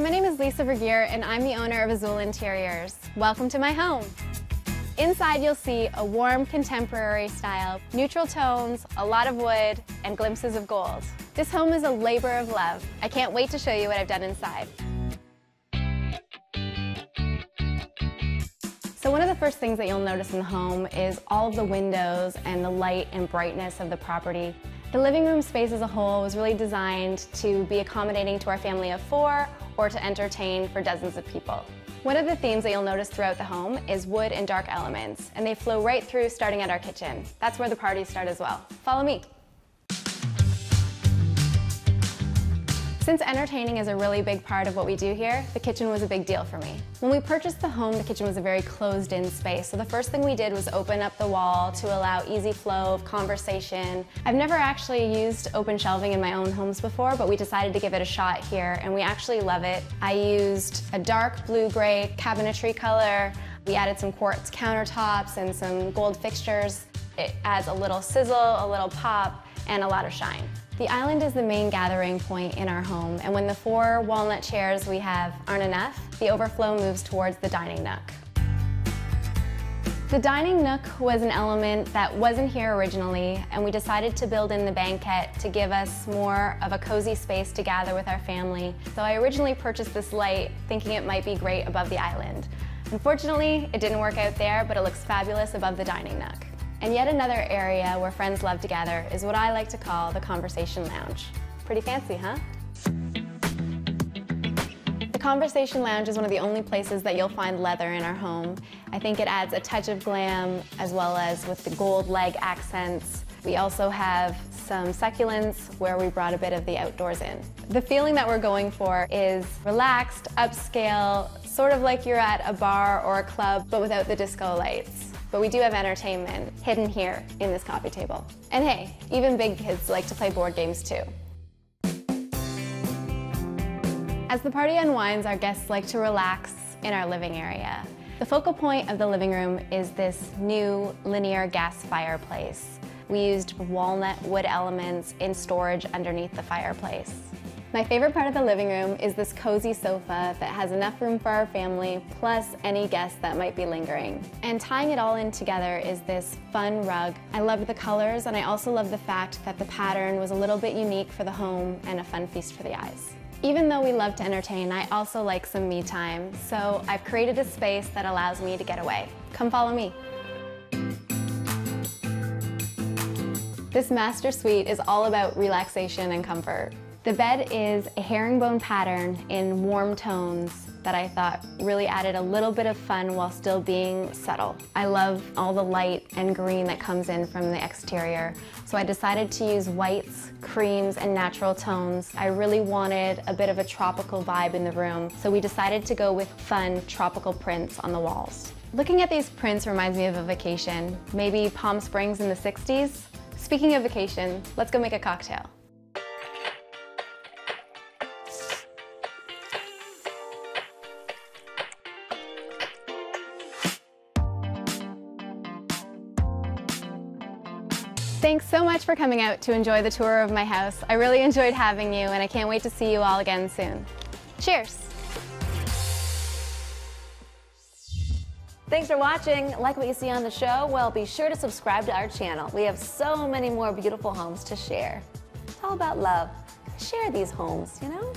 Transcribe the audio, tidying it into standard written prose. Hi, my name is Lisa Vergeer and I'm the owner of Azul Interiors. Welcome to my home. Inside you'll see a warm contemporary style, neutral tones, a lot of wood, and glimpses of gold. This home is a labor of love. I can't wait to show you what I've done inside. So one of the first things that you'll notice in the home is all of the windows and the light and brightness of the property. The living room space as a whole was really designed to be accommodating to our family of four or to entertain for dozens of people. One of the themes that you'll notice throughout the home is wood and dark elements, and they flow right through starting at our kitchen. That's where the parties start as well. Follow me. Since entertaining is a really big part of what we do here, the kitchen was a big deal for me. When we purchased the home, the kitchen was a very closed-in space, so the first thing we did was open up the wall to allow easy flow of conversation. I've never actually used open shelving in my own homes before, but we decided to give it a shot here, and we actually love it. I used a dark blue-gray cabinetry color. We added some quartz countertops and some gold fixtures. It adds a little sizzle, a little pop, and a lot of shine. The island is the main gathering point in our home, and when the four walnut chairs we have aren't enough, the overflow moves towards the dining nook. The dining nook was an element that wasn't here originally, and we decided to build in the banquette to give us more of a cozy space to gather with our family. So I originally purchased this light thinking it might be great above the island. Unfortunately, it didn't work out there, but it looks fabulous above the dining nook. And yet another area where friends love to gather is what I like to call the conversation lounge. Pretty fancy, huh? The conversation lounge is one of the only places that you'll find leather in our home. I think it adds a touch of glam, as well as with the gold leg accents. We also have some succulents where we brought a bit of the outdoors in. The feeling that we're going for is relaxed, upscale, sort of like you're at a bar or a club, but without the disco lights. But we do have entertainment hidden here in this coffee table. And hey, even big kids like to play board games too. As the party unwinds, our guests like to relax in our living area. The focal point of the living room is this new linear gas fireplace. We used walnut wood elements in storage underneath the fireplace. My favorite part of the living room is this cozy sofa that has enough room for our family, plus any guests that might be lingering. And tying it all in together is this fun rug. I loved the colors, and I also loved the fact that the pattern was a little bit unique for the home and a fun feast for the eyes. Even though we love to entertain, I also like some me time, so I've created a space that allows me to get away. Come follow me. This master suite is all about relaxation and comfort. The bed is a herringbone pattern in warm tones that I thought really added a little bit of fun while still being subtle. I love all the light and green that comes in from the exterior, so I decided to use whites, creams, and natural tones. I really wanted a bit of a tropical vibe in the room, so we decided to go with fun tropical prints on the walls. Looking at these prints reminds me of a vacation, maybe Palm Springs in the 60s. Speaking of vacation, let's go make a cocktail. Thanks so much for coming out to enjoy the tour of my house. I really enjoyed having you, and I can't wait to see you all again soon. Cheers! Thanks for watching. Like what you see on the show? Well, be sure to subscribe to our channel. We have so many more beautiful homes to share. It's all about love. Share these homes, you know?